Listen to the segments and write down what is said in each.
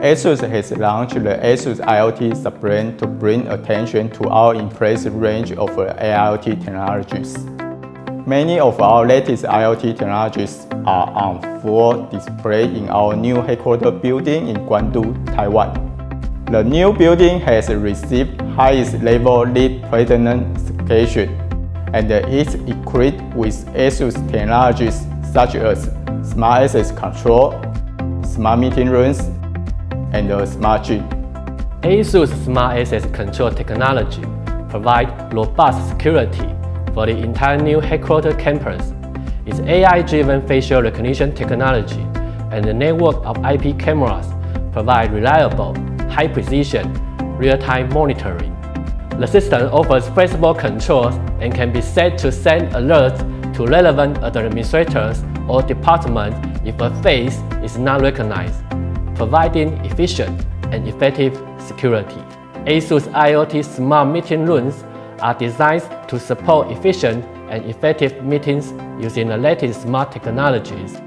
ASUS has launched the ASUS IoT subbrand to bring attention to our impressive range of IoT technologies. Many of our latest IoT technologies are on full display in our new headquarters building in Guangdu, Taiwan. The new building has received highest level LEED Platinum certification and is equipped with ASUS technologies such as smart access control, smart meeting rooms, and the smart gym. ASUS Smart Access Control technology provides robust security for the entire new headquarters campus. Its AI-driven facial recognition technology and the network of IP cameras provide reliable, high-precision, real-time monitoring. The system offers flexible controls and can be set to send alerts to relevant administrators or departments if a face is not recognized, providing efficient and effective security. ASUS IoT smart meeting rooms are designed to support efficient and effective meetings using the latest smart technologies.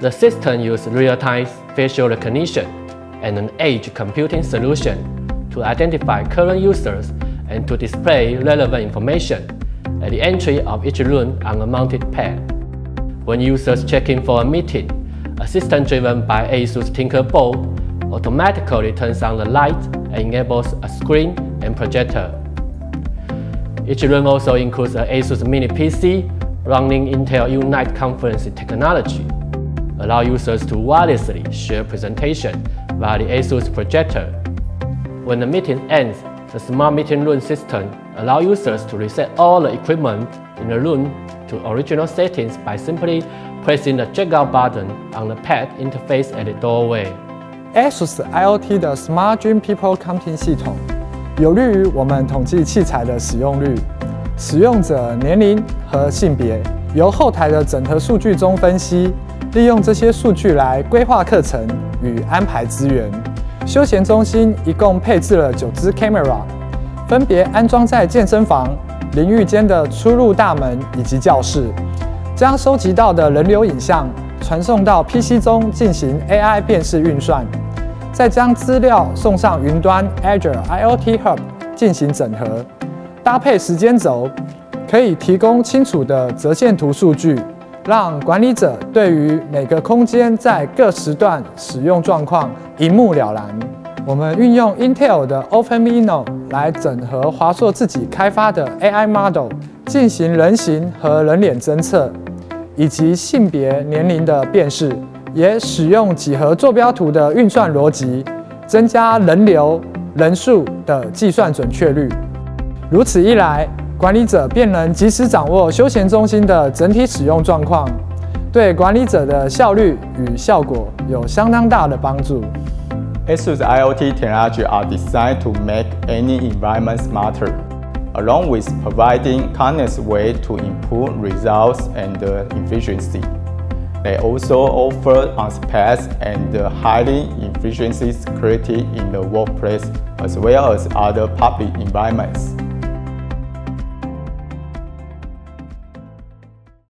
The system uses real-time facial recognition and an edge computing solution to identify current users and to display relevant information at the entry of each room on a mounted pad. When users check in for a meeting, a system driven by ASUS Tinker Board automatically turns on the light and enables a screen and projector. Each room also includes an ASUS mini PC running Intel Unite Conference Technology, allow users to wirelessly share presentation via the ASUS projector. When the meeting ends, the smart meeting room system allows users to reset all the equipment in the room to original settings by simply pressing the checkout button on the pad interface at the doorway. ASUS IoT 的 Smart Gym People Counting 系统有利于我们统计器材的使用率、使用者年龄和性别，由后台的整合数据中分析，利用这些数据来规划课程与安排资源。休闲中心一共配置了9只 camera， 分别安装在健身房、淋浴间的出入大门以及教室，将收集到的人流影像传送到 PC 中进行 AI 辨识运算，再将资料送上云端 Azure IoT Hub 进行整合，搭配时间轴，可以提供清楚的折线图数据，让管理者对于每个空间在各时段使用状况一目了然。我们运用 Intel 的 OpenVINO 来整合华硕自己开发的 AI model 进行人形和人脸侦测，以及性别、年龄的辨识，也使用几何坐标图的运算逻辑，增加人流、人数的计算准确率。如此一来，管理者便能及时掌握休闲中心的整体使用状况，对管理者的效率与效果有相当大的帮助。ASUS IoT technology are designed to make any environment smarter, along with providing countless ways to improve results and efficiency. They also offer unsurpassed and highly efficient security in the workplace as well as other public environments.